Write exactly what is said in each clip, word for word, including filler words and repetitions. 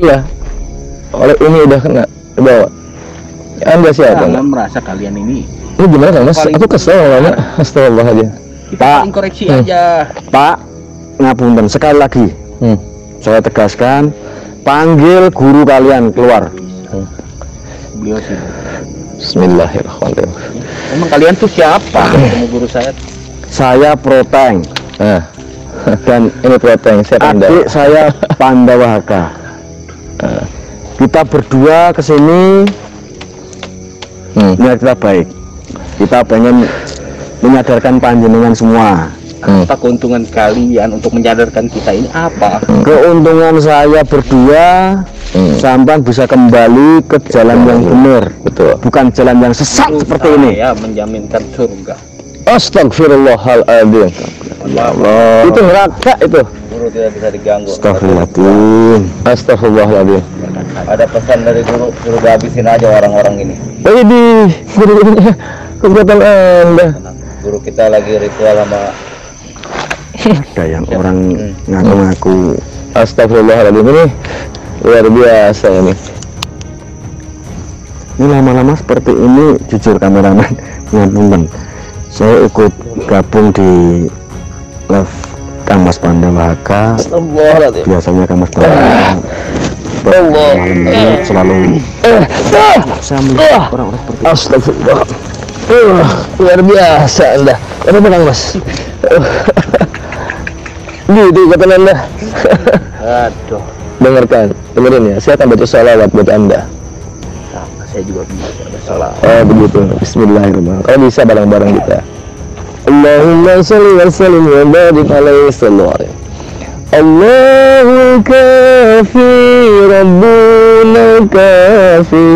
Iya. Oleh ini udah kena ke bawah. Anda siapa? Anda merasa kalian ini. Ini gimana Kang Mas? Paling... Aku kesel banget. Astagfirullahaladzim. Kita koreksi hmm. aja. Pak, ngapunten sekali lagi. Hmm. Saya tegaskan, panggil guru kalian keluar. Hmm. Beliau sih. Bismillahirrahmanirrahim. Emang kalian tuh siapa? Kamu guru saya. Saya Proteng. Eh. Dan ini Proteng. Saya Pandawa. Adik saya Pandawa H K. Eh. Kita berdua kesini hmm. niat kita baik. Kita pengen menyadarkan panjenengan semua. Hmm. Apa keuntungan kalian untuk menyadarkan kita ini apa? Hmm. Keuntungan saya berdua, hmm. sampan bisa kembali ke jalan betul, yang benar, betul. Bukan jalan yang sesat betul, seperti saya ini. Ya, menjaminkan surga. Astagfirullahaladzim. Ya Allah. Itu neraka itu. Guru tidak bisa diganggu. Astagfirullahaladzim. Astagfirullahaladzim. Ada pesan dari guru, guru habisin aja orang-orang ini. Ini guru-gurunya keberatan Anda. Guru kita lagi ritual sama ada yang orang ngaku-ngaku. Astagfirullahaladzim, ini luar biasa ini. Ini lama-lama seperti ini, jujur kameramen, ngapunten. Saya ikut gabung di live Kang Mas Pandawa H K. Biasanya Kang Mas Pandawa selalu saya melihat orang-orang seperti ini. Astagfirullah, luar biasa Anda. Apa menang Mas? Gitu kata Anda. Aduh. Dengarkan, dengerin ya. Saya akan baca salawat buat Anda. Saya juga bisa bersalah. Oh begitu. Bismillahirrahmanirrahim. Kalau bisa bareng-bareng kita. Allahumma sholli wa sallim wa barik alaihi sallallahu alaihi. Allahu kafi rabbuna kafi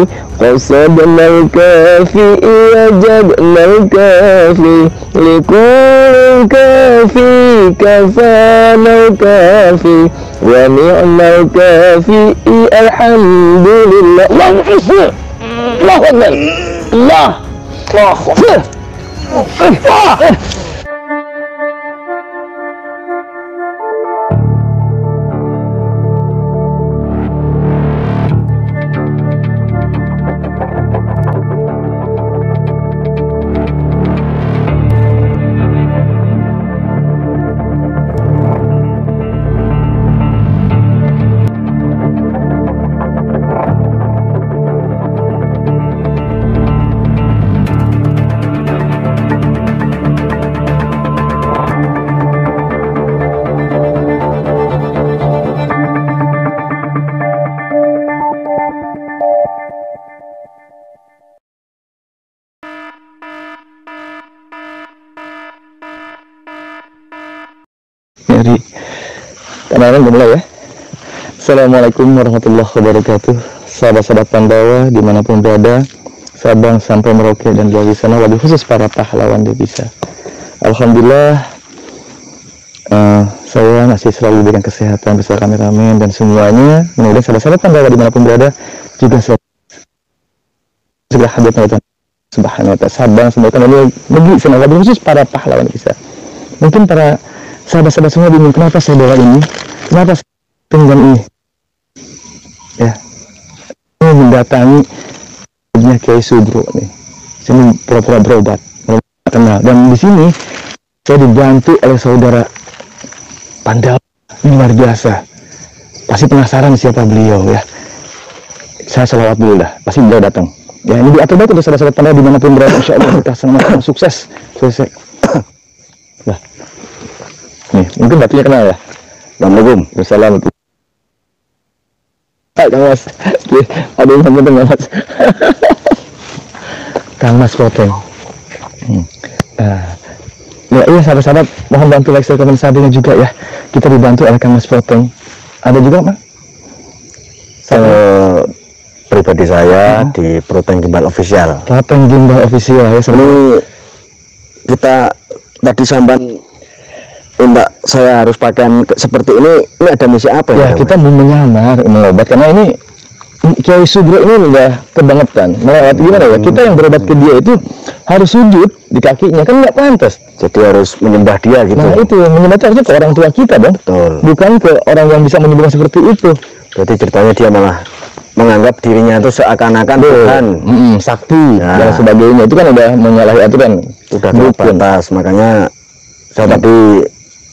qasadna kafi ijabna kafi likul kafi kafana kafi wa ni'ma kafi alhamdulillah. Allahu Allah, Allah, Allah, Allah, Allah. Karena mulai ya. Assalamualaikum warahmatullahi wabarakatuh. Sahabat-sahabat Pandawa dimanapun berada, Sabang sampai Merauke dan luar sana, wabil khusus para pahlawan devisa. Alhamdulillah, uh, saya masih selalu diberikan kesehatan bersama kameramen dan semuanya. Kemudian sahabat-sahabat Pandawa dimanapun berada juga selalu segala hadirat Subhanallah Sabang sampai negeri sana, wabil khusus para pahlawan devisa. Mungkin para sahabat-sahabat semua bingung kenapa saya bawa ini, kenapa saya pinjam ini ya, ini mendatangi punya Kyai Subro nih, sini pura-pura berobat kenal, dan di sini saya dibantu oleh saudara Pandawa, luar biasa. Pasti penasaran siapa beliau ya, saya selawat dulu dah, pasti beliau datang ya. Ini diatur banget untuk sahabat-sahabat Pandawa dimanapun berada, insya Allah kita sama-sama sukses sukses lah. Nih, mungkin batunya kenal ya. Assalamualaikum. Assalamualaikum. Hai Kang Mas. Aduh, penting banget. Kang Mas Proteng. Hmm. Uh, ya, iya sahabat-sahabat, mohon bantu like, share, komen, sahabatnya juga ya. Kita dibantu oleh Kang Mas Proteng. Ada juga, Mas? Uh, pribadi saya uh -huh. di Protein Gimbal Official. Protein Gimbal Official ya. Ini kita tadi samban enggak, saya harus pakaian seperti ini. Ini ada misi apa ya? Ya kita mau menyamar berobat karena ini Kyai Subro ini udah kebangetan melewat gimana ya. Kita yang berobat ke dia itu harus sujud di kakinya, kan nggak pantas. Jadi harus menyembah dia gitu. Nah itu menyembah harusnya ke orang tua kita dong. Betul. Bukan ke orang yang bisa menyembuhkan seperti itu. Berarti ceritanya dia malah menganggap dirinya itu seakan-akan Tuhan, mm, sakti nah, dan sebagainya. Itu kan udah menyalahi aturan, udah terbatas. Makanya saya hmm. tadi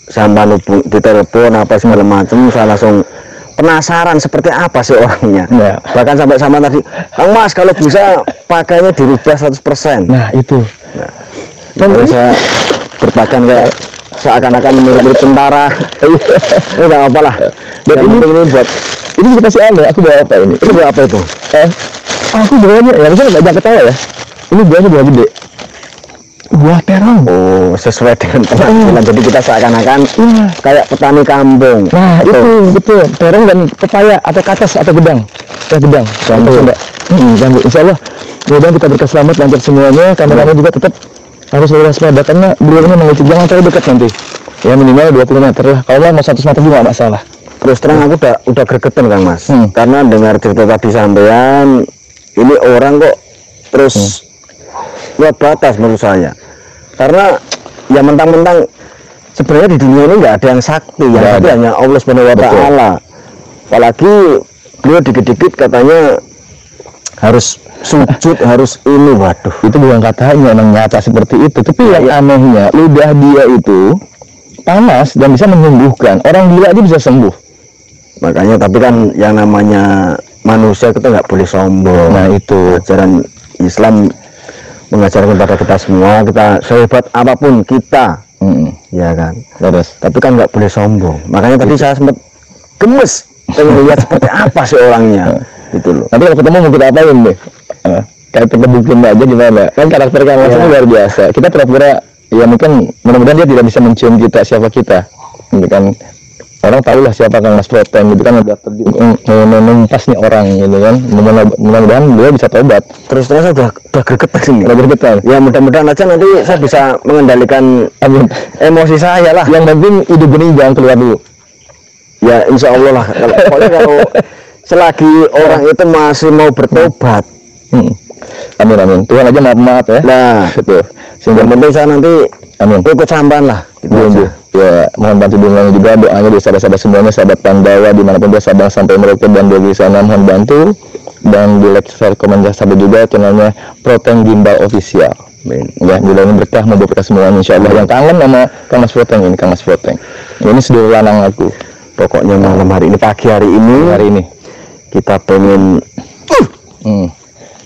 sampai ditelepon apa segala macam, saya langsung penasaran seperti apa sih orangnya. Ya. Bahkan sampai sama tadi, Bang Mas kalau bisa pakainya dirubah seratus persen. Nah itu. Nah, terus saya berpakaian kayak seakan-akan menurut tentara. Ini nggak apa-apa. Jadi ini buat ini kita kasih anda. Aku bawa apa ini? Ini bawa apa itu? Eh, aku bawanya ya bisa nggak jaket saya ya? Ini biasa buah gede. Buah terong. Oh, sesuai dengan penampilan. Oh. Jadi kita seakan-akan ya, kayak petani kampung. Nah itu, itu betul. Terong dan pepaya atau katas atau gedang. Ya gedang. Jambu. Hmm, jambu. Insya Allah mudah kita berkah selamat lancar semuanya. Kameranya hmm. juga tetap harus berwaspada karena beliaunya mengecek jangan terlalu dekat nanti. Ya minimal dua puluh meter lah. Kalau mau seratus meter juga nggak masalah. Terus terang aku udah udah gregetan Kang Mas, hmm. karena dengar cerita tadi sampean ini orang kok terus hmm. luar batas menurut saya. Karena ya mentang-mentang sebenarnya di dunia ini nggak ada yang sakti, yang ada hanya Allah Subhanahu Wa Taala. Apalagi beliau dikit-dikit katanya harus sujud, harus ini, waduh. Itu bukan katanya, orang nyata seperti itu. Tapi yang anehnya lidah dia itu panas dan bisa menyembuhkan. Orang gila dia bisa sembuh. Makanya tapi kan yang namanya manusia kita nggak boleh sombong. Nah itu ajaran Islam mengajarkan kepada kita semua, kita sehebat apapun kita, mm-hmm. ya kan. Terus tapi kan nggak boleh sombong. Makanya tadi gitu. Saya sempat gemes pengen lihat seperti apa sih orangnya. Gitu loh. Tapi kalau ketemu mau kita apain deh? Uh, kayak terkebukin aja gimana? Kan karakter kamu yeah. luar biasa. Kita pura-pura ya mungkin mudah-mudahan dia tidak bisa mencium kita siapa kita, gitu kan. Orang tahu lah siapa Kang Mas Proteng gitu kan, udah menumpas nih orang gitu kan, mudah-mudahan dia bisa tobat. Terus terus udah udah gregetan sih, udah gregetan. Ya mudah-mudahan aja nanti saya bisa mengendalikan emosi saya lah. Yang penting ide bening jangan keluar dulu. Ya Insya Allah lah. Kalau, pokoknya kalau selagi orang itu masih mau bertobat, hmm. amin amin. Tuhan aja maaf maaf ya. Nah, betul. Yang penting saya nanti amin. Ikut sampan lah. Gitu ya, mohon bantu dukungan juga doanya dari sahabat-sahabat semuanya, sahabat Pandawa dimanapun dia, Sabang sampai Merauke dan dari sana mohon bantu dan di like, share, komen, subscribe juga channelnya Protein Gimbal Official. Amin. Ya, mudah-mudahan berkah membuat kita semua insyaallah. Yang kangen sama Kang Mas Proteng ini, Kang Mas Proteng. Ini sedulur lanang aku. Pokoknya malam hari ini, pagi hari ini, hari ini kita pengen hmm.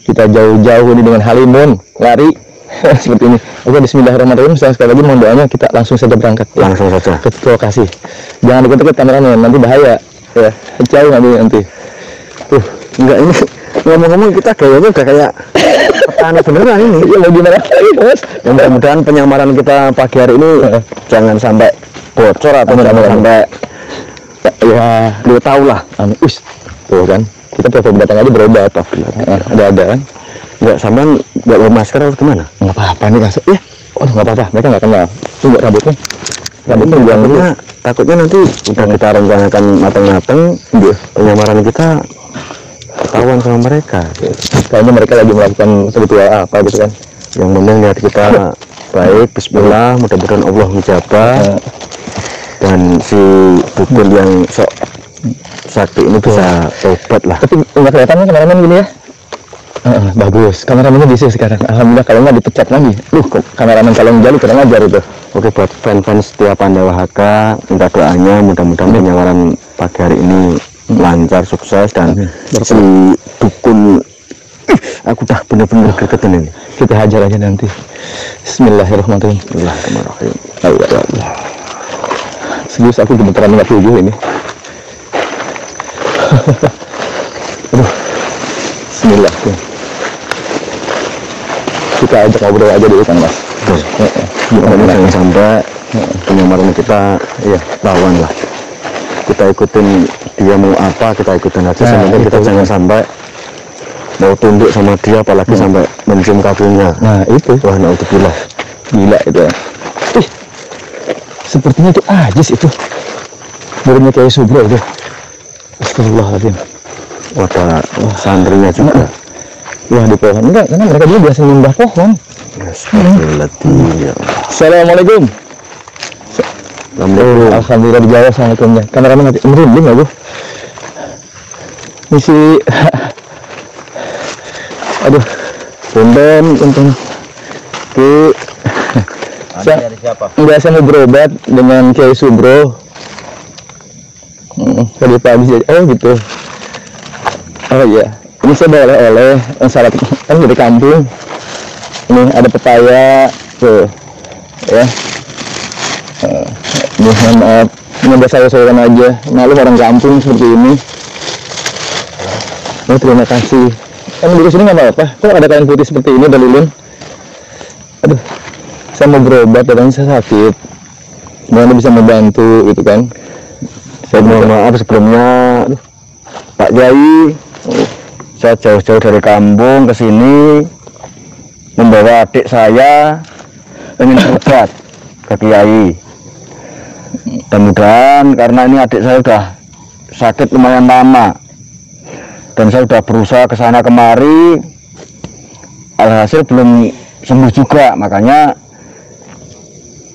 kita jauh-jauh ini dengan halimun, lari seperti ini. Oke, bismillahirrahmanirrahim. Saya sekali lagi mohon doanya, kita langsung saja berangkat. Langsung saja ke lokasi. Jangan deket-deket kameranya, nanti bahaya. Ya, jauh nanti nanti. Tuh, enggak ini ngomong-ngomong kita gayanya udah kayak petani beneran ini. Ya mau gimana lagi, Mas? Mudah-mudahan penyamaran kita pagi hari ini jangan sampai bocor atau jangan sampai ya, lu tahu lah. Us. Tuh kan. Kita coba datang aja berobat toh. Ada-ada kan. Enggak sampean enggak bawa masker atau gimana? Enggak apa-apa nih Kak. Ya, oh enggak apa-apa. Mereka enggak kenal. Tunggu rambutnya. Rambutnya gua takutnya, takutnya nanti udah kita rencanakan matang-matang, nggih, penyamaran kita ketahuan sama mereka. Kayaknya mereka lagi melakukan ritual apa gitu kan. Yang penting lihat kita baik, bismillah, mudah-mudahan Allah menjabah. Dan si dukun yang sok sakti ini bisa tobat lah. Tapi enggak kelihatannya kemarin gini ya. Uh, bagus, kameramennya bisa sekarang. Alhamdulillah, kalau nggak dipecat lagi. Duh, kameramen kalau menjadi kurang ajar itu. Oke, buat fans-fans setiap Pandawa H K, minta doanya mudah-mudahan hmm. penyamaran pagi hari ini hmm. lancar, sukses, dan hmm. si dukun aku dah bener-bener gregetan ini. Kita hajar aja nanti. Bismillahirrahmanirrahim. Bismillahirrahmanirrahim. Alhamdulillah. Serius aku gemeteran nggak tujuh ini. Aduh. Bismillahirrahmanirrahim. Kita ajak ngobrol aja dulu kan Mas. Jangan sampai penyamaran kita ya lawan lah. Kita ikutin dia mau apa, kita ikutin aja. Nah, sampai kita jangan sampai mau tunduk sama dia, apalagi hmm. sampai mencium kakinya. Nah itu. Wah, naudzubillah. Gila itu. Ya. Ih, sepertinya itu ajis itu. Muridnya Kyai Subro itu. Astagfirullahaladzim. Wah, santrinya juga. Nah. Wah di pohon enggak, karena mereka dulu biasa nyembah pohon. Astagfirullahaladzim. Assalamualaikum. Alhamdulillah dijawab sama temennya. Kameramen nanti merinding nggak bu? misi. Aduh, tumben untung. Oke. Saya, enggak, saya mau berobat dengan Kyai Subro. Hmm, tadi pagi saja. Oh gitu. Oh iya, ini saya bawa oleh-oleh salad kan dari kampung. Ini ada petaya tuh, ya. Uh, mohon maaf, ini biasa saya sampaikan aja. Malu orang kampung seperti ini. Oh, terima kasih. Kan di sini nggak apa-apa. Kok ada kain putih seperti ini, Dalilun? Aduh, saya mau berobat, katanya saya sakit. Mana bisa membantu, gitu kan? Saya mohon maaf sebelumnya, aduh, Pak Kyai. Saya jauh-jauh dari kampung ke sini membawa adik saya ingin berobat ke Kyai. Mudah-mudahan karena ini adik saya sudah sakit lumayan lama dan saya sudah berusaha ke sana kemari, alhasil belum sembuh juga. Makanya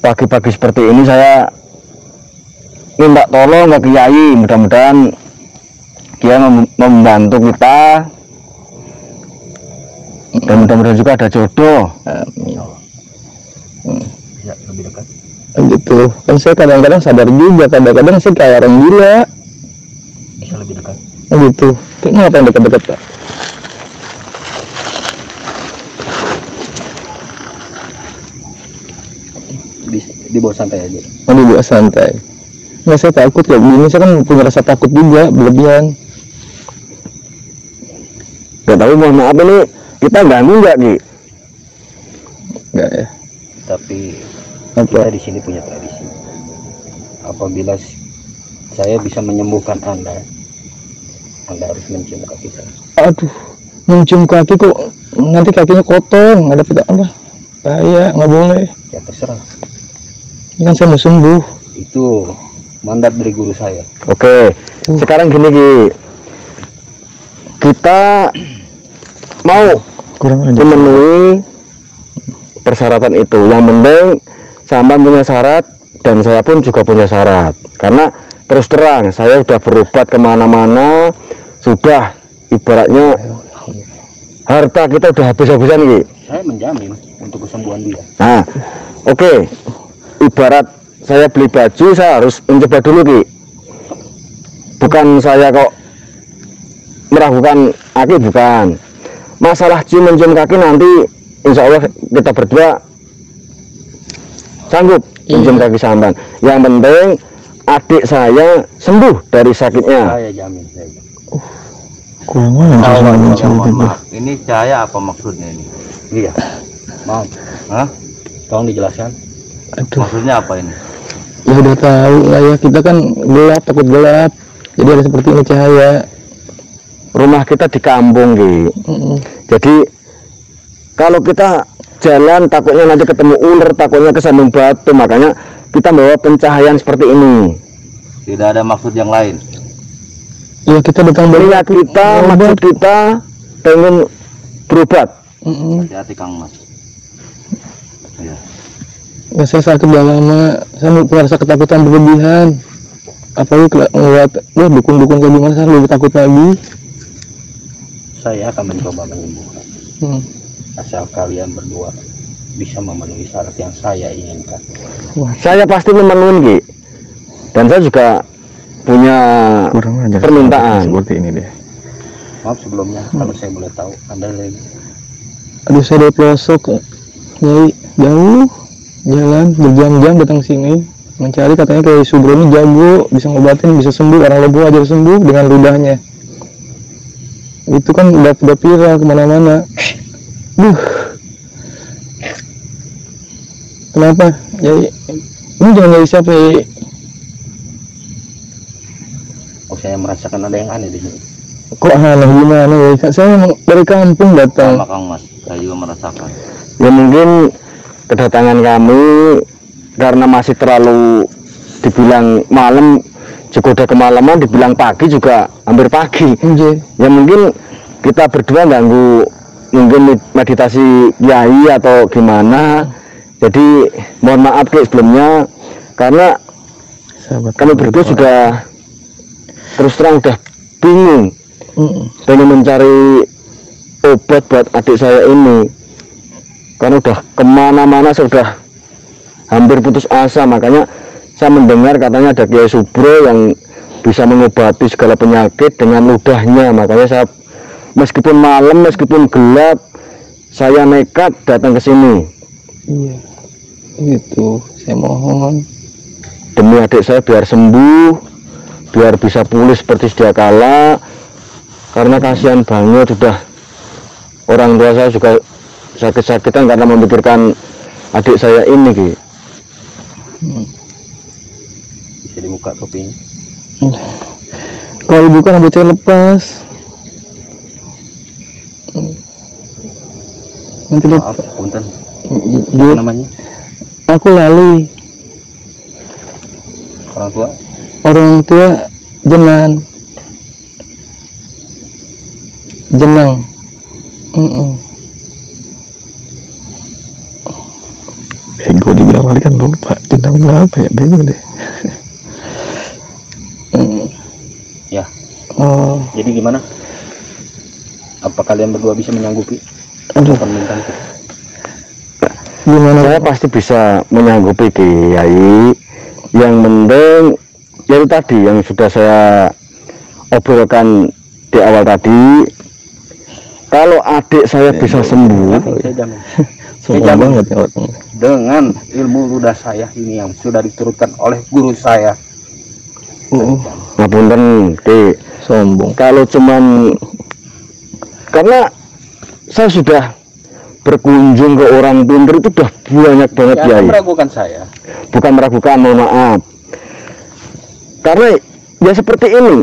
pagi-pagi seperti ini saya minta tolong ke Kyai, mudah-mudahan dia membantu kita dan mudah-mudahan juga ada jodoh. Bisa lebih dekat gitu kan. Saya kadang-kadang sadar juga, kadang-kadang saya kayak orang gila. Bisa lebih dekat gitu kayaknya. Apa yang dekat-dekat, Pak? Di bawah santai aja. Oh, di bawah santai. Nggak, saya takut kayak begini. Saya kan punya rasa takut juga berlebihan. Ya, tapi mohon maaf ini kita ganggu nggak, Ki? Nggak ya. Tapi apa? Kita di sini punya tradisi. Apabila saya bisa menyembuhkan Anda, Anda harus mencium kaki saya. Aduh, mencium kaki kok nanti kakinya kotor, nggak dapat apa? Bahaya, nggak boleh. Ya terserah. Kan saya mau sembuh. Itu mandat dari guru saya. Oke. Uh. Sekarang gini, Ki. Kita mau memenuhi persyaratan itu. Yang penting sama punya syarat dan saya pun juga punya syarat. Karena terus terang saya sudah berobat kemana-mana, sudah ibaratnya harta kita udah habis-habisan, Ki. Saya menjamin untuk kesembuhan dia. Nah, oke, okay. Ibarat saya beli baju, saya harus mencoba dulu, Ki. Bukan saya kok meragukan kaki, bukan. Masalah cium-cium kaki nanti insya Allah kita berdua sanggup mencium kaki sampan. Yang penting adik saya sembuh dari sakitnya. Saya jamin, saya jamin. Uh, kurang aja. Ini saya apa maksudnya ini? Iya. Maaf. Hah? Tolong dijelaskan. Aduh. Maksudnya apa ini? Ya udah tahu lah ya, kita kan gelap, takut gelap. Jadi ada seperti ini cahaya. Rumah kita di kampung, Ki. Mm-hmm. Jadi kalau kita jalan takutnya nanti ketemu ular, takutnya kesandung batu. Makanya kita bawa pencahayaan seperti ini. Tidak ada maksud yang lain. Ya kita datang beli ya, kita berobat. Maksud kita pengen berobat. Mm-hmm. Hati-hati, Kang Mas. Ya. Ya, saya sakit udah lama. Saya merasa ketakutan berlebihan. Apalagi ngeliat dukun-dukun kayak gimana, saya lebih takut lagi. Saya akan mencoba menyembuhkan. Hmm. Asal kalian berdua bisa memenuhi syarat yang saya inginkan. Wah. Saya pasti memenuhi, Ki. Dan saya juga punya permintaan seperti ini deh. Maaf sebelumnya, hmm. kalau saya boleh tahu Anda dari? Aduh, saya dari pelosok, Nyai. Jauh jalan berjam-jam datang sini mencari. Katanya Kyai Subro ini jago, bisa ngobatin, bisa sembuh. Orang Lebo aja sembuh dengan ludahnya. Itu kan udah udah viral kemana-mana. Duh, kenapa? Jadi ini jangan nyari siapa ya? Oh, saya merasakan ada yang aneh di sini. Kok aneh gimana ya? Saya dari kampung datang. Sama Kang Mas, saya juga merasakan. Ya mungkin kedatangan kami karena masih terlalu dibilang malam. Juga udah kemalaman, dibilang pagi juga hampir pagi. Okay. Ya mungkin kita berdua ganggu mungkin meditasi Kyai atau gimana. Jadi mohon maaf, Ki, sebelumnya. Karena sahabat kami berdua sudah terus terang udah bingung. hmm. pengen mencari obat buat adik saya ini, karena udah kemana-mana, sudah hampir putus asa. Makanya saya mendengar katanya ada Kyai Subro yang bisa mengobati segala penyakit dengan ludahnya. Makanya saya meskipun malam, meskipun gelap, saya nekat datang ke sini. Iya, gitu. Saya mohon demi adik saya biar sembuh, biar bisa pulih seperti sedia kala. Karena kasihan banget, sudah orang tua saya juga sakit-sakitan karena memikirkan adik saya ini, Ki. Hmm. Bisa dibuka topinya? Hmm. Kalau bukan adik saya lepas. Hmm. Nanti maaf, punten. Apa namanya? Aku Lali. Orang tua? Orang tua Jenang. Jenang. Mm -mm. Bego dibilang lari kan lupa. Jenang apa ya? Bego deh. Mm. Ya. Oh. Jadi gimana? Apa kalian berdua bisa menyanggupi? Aduh. Gimana? Saya pasti bisa menyanggupi, Kyai. Yang penting dari tadi yang sudah saya obrolkan di awal tadi, kalau adik saya bisa sembuh, saya jamin, saya jamin dengan ilmu ludah saya ini yang sudah diturunkan oleh guru saya. Uh, ngapunten, Ki, sombong. Kalau cuman karena saya sudah berkunjung ke orang pintar itu udah banyak banget ya. Jangan meragukan saya. Bukan meragukan, mohon maaf. Karena ya seperti ini,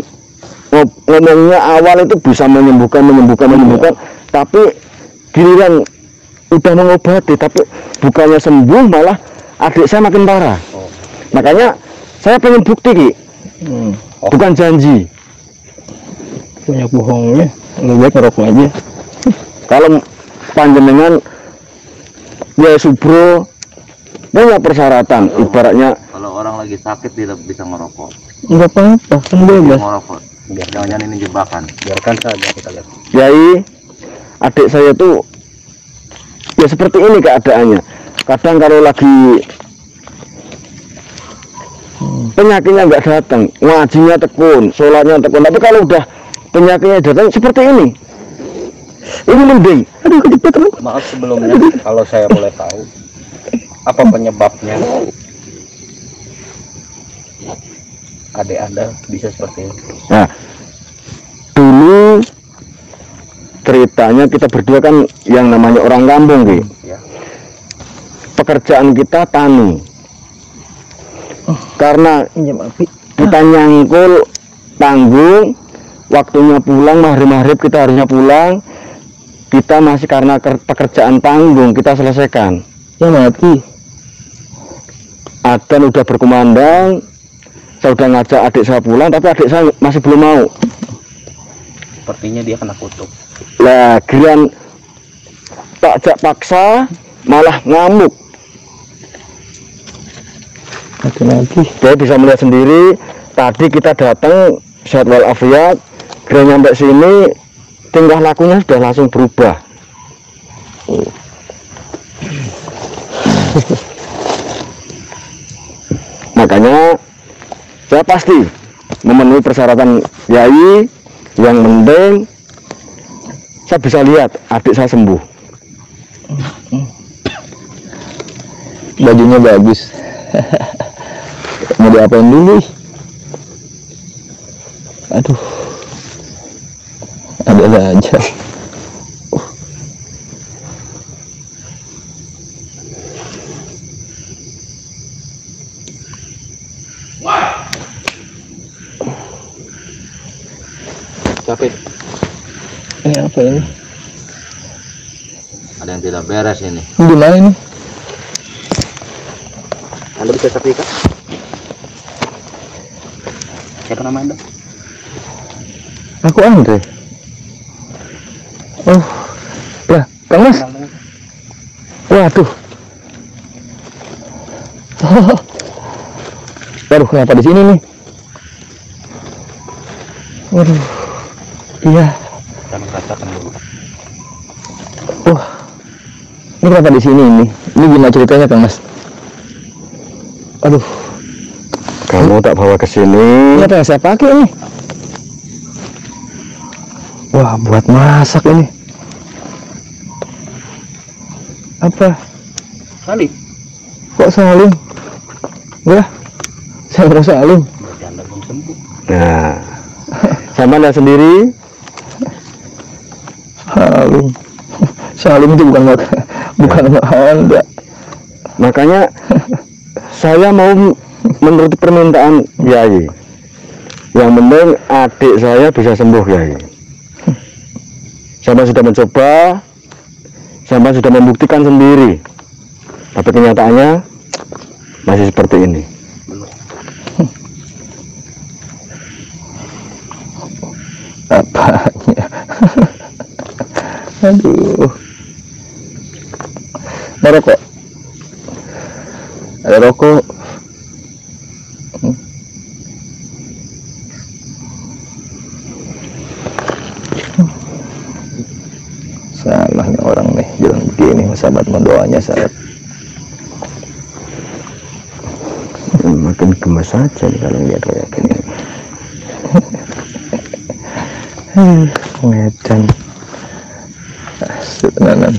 ngomongnya awal itu bisa menyembuhkan, menyembuhkan, menyembuhkan. Ya. Tapi giliran udah mengobati, tapi bukannya sembuh malah adik saya makin parah. Oh. Makanya saya pengen bukti, Ki. Hmm. Oh. Bukan janji. Banyak bohongnya. Lebih baik ngerokok aja. Kalau panjenengan Kyai Subro banyak persyaratan, oh, ibaratnya kalau orang lagi sakit tidak bisa merokok, enggak apa-apa, kan bebas merokok. Biar jangan ini jebakan, biarkan saja kita lihat. Kyai, adik saya tuh ya seperti ini keadaannya. Kadang kalau lagi penyakitnya nggak datang, ngajinya tekun, sholatnya tekun, tapi kalau udah penyakitnya datang seperti ini. Ini mending. Aduh, kecepatan. Maaf sebelumnya, kalau saya boleh tahu apa penyebabnya adik Anda bisa seperti ini? Nah, dulu ceritanya kita berdua kan yang namanya orang kampung, Ki. Ya. Pekerjaan kita tani. Oh. Karena kita nyangkul tanggung, waktunya pulang maghrib-maghrib kita harusnya pulang. Kita masih karena pekerjaan tanggung kita selesaikan. Ya mati. Adzan udah berkumandang. Saya udah ngajak adik saya pulang, tapi adik saya masih belum mau. Sepertinya dia kena kutuk. Lah, giliran tak jak paksa malah ngamuk. Lagi-lagi. Dia bisa melihat sendiri. Tadi kita datang sehat walafiat, giliran nyampe sini tingkah lakunya sudah langsung berubah. Oh. Makanya saya pasti memenuhi persyaratan Kyai. Yang penting saya bisa lihat adik saya sembuh. Bajunya bagus. Mau diapain dulu? Aduh, ada aja. Uh. Capek. Ini apa ini? Ada yang tidak beres ini. Di mana ini? Anda bisa saksikan. Siapa nama Anda? Aku Andre. Oh, lah, Kang Mas. Waduh. Baru kenapa di sini nih? Waduh. Iya. Kita merasakan dulu. Wah, ini kenapa di sini ini? Ini gimana ceritanya, Kang Mas? Aduh. Kamu tak bawa ke sini? Ini apa yang saya pakai ini? Wah, buat masak ini. Apa? Saling. Kok saling? Udah. Saya mau saling. Nah. Sama Anda sendiri? Saling. Saling itu bukan maka, bukan ya. Anda. Makanya saya mau menurut permintaan Kyai, yang penting adik saya bisa sembuh, Kyai. Sama sudah mencoba, sama sudah membuktikan sendiri, tapi kenyataannya masih seperti ini. Apanya? Aduh, ada rokok, ada rokok. Salahnya orang nih jalan begini, sahabat mendoanya sahabat. Ya, makin gemes aja nih kalau lihat kayak gini. Medan sebenarnya.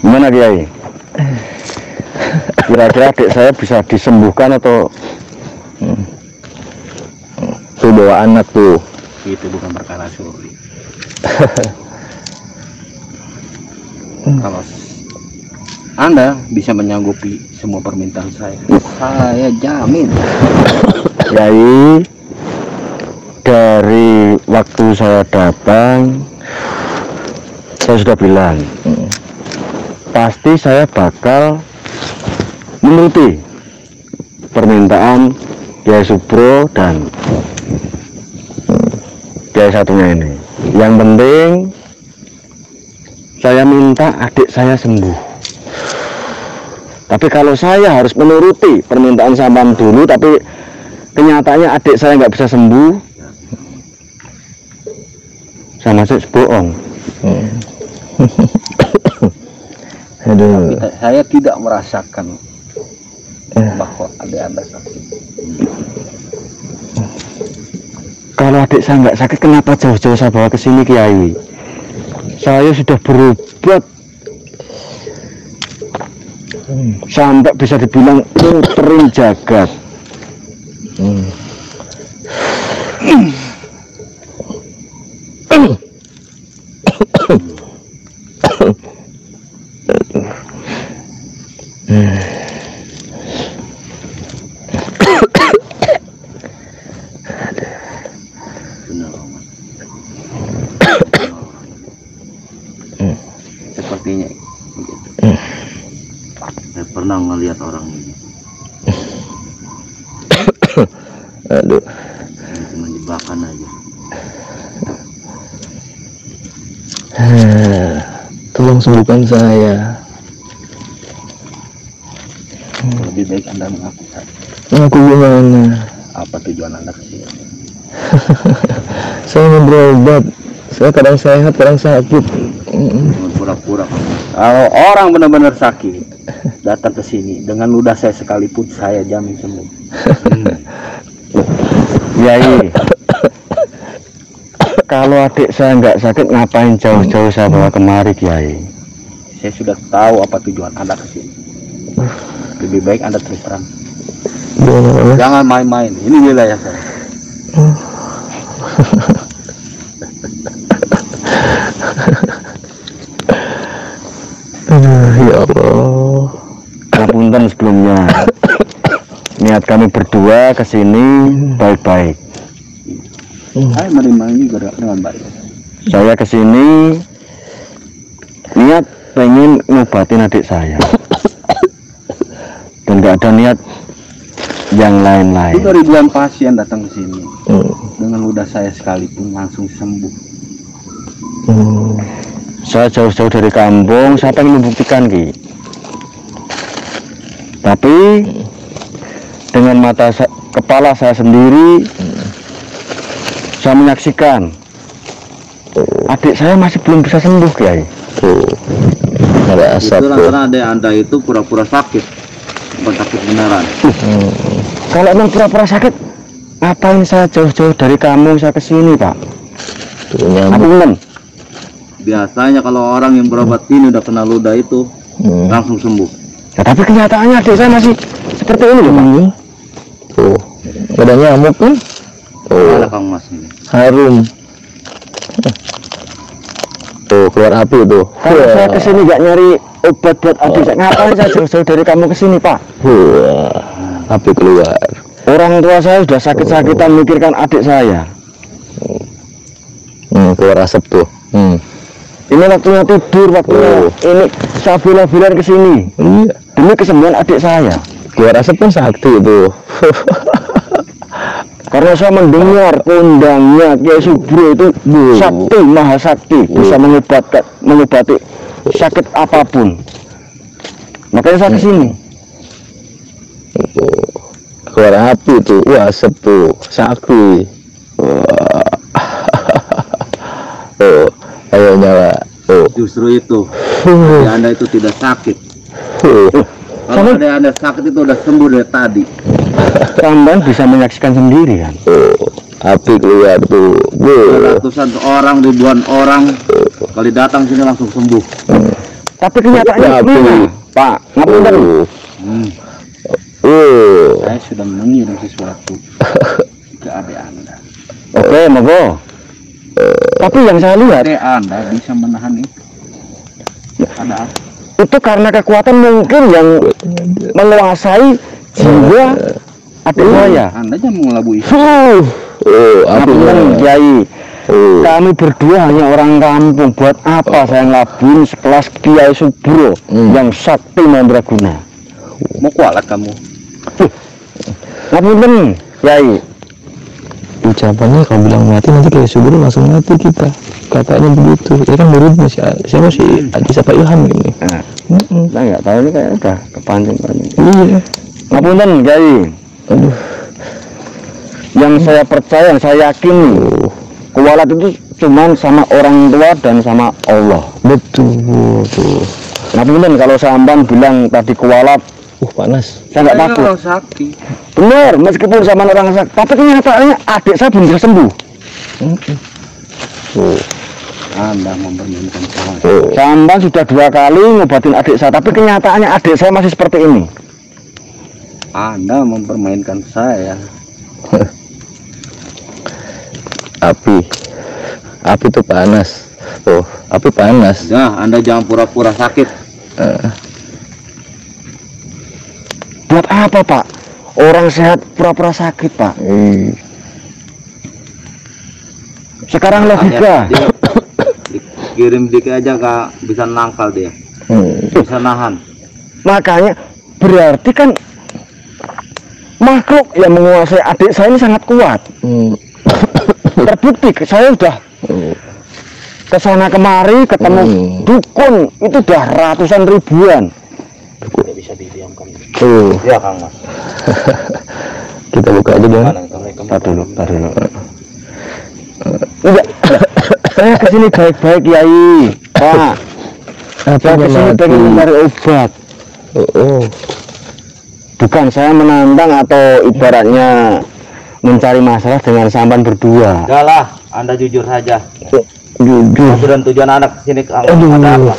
Gimana, Kyai? Kira-kira adik saya bisa disembuhkan atau hmm. tuh bawa anak tuh? Itu bukan perkara sulit. Kalau Anda bisa menyanggupi semua permintaan saya, saya jamin. Kyai, dari waktu saya datang, saya sudah bilang. Hmm. Pasti saya bakal menuruti permintaan Kyai Subro dan Kyai satunya ini. Yang penting saya minta adik saya sembuh. Tapi kalau saya harus menuruti permintaan sampean dulu, tapi kenyataannya adik saya nggak bisa sembuh, sama saya bohong. Hmm. Tapi saya tidak merasakan eh. bahwa ada anda sakit. Kalau adik saya nggak sakit, kenapa jauh-jauh saya bawa ke sini, Kyai? Saya sudah berobat hmm. sampai bisa dibilang muterin jagat. Hmm. Sepertinya saya pernah melihat orang ini. Aduh, cuma jebakan aja. Tolong sembuhkan saya. Lebih baik Anda mengaku saja. Mengaku gimana? Apa tujuan Anda kesini? Saya ingin berobat. Saya kadang sehat, kadang sakit. Pura-pura. Kalau orang benar-benar sakit datang ke sini dengan ludah saya sekalipun, saya jamin sembuh. Kyai, kalau adik saya nggak sakit, ngapain jauh-jauh saya bawa kemari, Kyai? Saya sudah tahu apa tujuan Anda kesini. Lebih baik Anda terus terang. Jangan main-main, ini wilayah saya. Ya Allah, ngapunten sebelumnya. Niat kami berdua kesini baik-baik. Saya menerimanya juga dengan baik. Saya kesini niat pengen ngobatin adik saya. Dan gak ada niat yang lain-lain. Itu ribuan pasien datang ke sini. Dengan ludah saya sekalipun langsung sembuh. Hmm. Saya jauh-jauh dari kampung, saya pengen membuktikan Ki. Tapi dengan mata saya, kepala saya sendiri, hmm. saya menyaksikan hmm. adik saya masih belum bisa sembuh Kiai. Hmm. Ada asap. Itu karena adik Anda itu pura-pura sakit, bukan sakit beneran. Uh. Hmm. Kalau emang pura-pura sakit, ngapain saya jauh-jauh dari kamu saya kesini Pak? Aku biasanya kalau orang yang berobat ini udah kena ludah itu hmm. langsung sembuh. Ya, tapi kenyataannya adik saya masih seperti ini loh Pak. Hmm. Tuh, ada nyamuk kan? Tuh, ada Kang Mas ini. Harum. Tuh keluar api tuh. Kalau saya kesini nggak nyari obat buat adik saya, ngapain saya jauh-jauh dari kamu kesini Pak? Wah, api keluar. Orang tua saya sudah sakit-sakitan mikirkan adik saya. Hmm, keluar asap tuh. Hmm. Ini waktunya tidur, waktunya oh. ini saya bilang-bilang kesini. Iya. Demi kesembuhan adik saya. Keluar asap pun sakti tuh. Karena saya mendengar kondangnya Kyai Subro itu oh. sakti, maha sakti, oh. bisa mengobati, mengobati sakit apapun. Makanya saya kesini. Oh. Keluar api tuh, wah asap tuh, sakti. Wah. Oh, ayo nyala. Oh. Justru itu, uh. Anda itu tidak sakit. Uh. Kalau ada Anda sakit itu udah sembuh dari tadi. Tambahan bisa menyaksikan sendiri kan. Oh, api keluar tuh. Uh. Ratusan orang, ribuan orang uh. kali datang sini langsung sembuh. Uh. Tapi kenyataannya belum, Pak. Ngapain tadi? Uh. Hmm. Uh. Saya sudah mengirim sesuatu ke adik Anda. Oke, okay, monggo. Tapi yang saya lihat Anda bisa menahan itu ada itu karena kekuatan mungkin yang menguasai jiwa adik saya. Anda jangan mengelabui. Oh, Kiai, kami berdua hanya orang kampung, buat apa saya ngelabuin sekelas Kyai Subro yang sakti mandraguna. Mau kualat kamu ngapunten Kiai. Ucapannya kalau bilang mati nanti Kyai Subro langsung mati kita, katanya begitu. Saya kan muridnya si, siapa sih Haji Sapa Ilham ini. Nah, mm -mm. Nah nggak tahu ini kayak udah kepancing-pancing. Iya. Ngapunten Kyai. Aduh. Yang hmm. saya percaya, yang saya yakin, oh. kualat itu cuman sama orang tua dan sama Allah. Betul. Betul. Ngapunten kalau sampan bilang tadi kualat. Uh panas. Saya nggak takut. Benar, meskipun sama orang sakit, tapi kenyataannya adik saya belum bisa sembuh. Mm -hmm. Oh. Anda mempermainkan saya. Oh. Sampai sudah dua kali ngobatin adik saya, tapi kenyataannya adik saya masih seperti ini. Anda mempermainkan saya. Api, api itu panas. Oh, api panas. Nah, Anda jangan pura-pura sakit. Uh. Buat apa Pak? Orang sehat pura-pura sakit Pak. Hmm. Sekarang logika. Kirim dikit aja gak bisa nangkal dia. Hmm. Bisa nahan. Makanya berarti kan makhluk yang menguasai adik saya ini sangat kuat. Hmm. Terbukti saya udah hmm. kesana kemari ketemu hmm. dukun itu udah ratusan ribuan. Tidak bisa didiamkan. Uh. Ya Kang Mas. Kita buka aja dong. Tar dulu, tar dulu. Enggak. Saya kesini baik-baik Kiai. Pak. Saya kesini pengen mencari obat. Oh, oh. Bukan saya menantang atau ibaratnya mencari masalah dengan sampan berdua. Udahlah, Anda jujur saja. Jujur. Dan tujuan Anda kesini ada apa?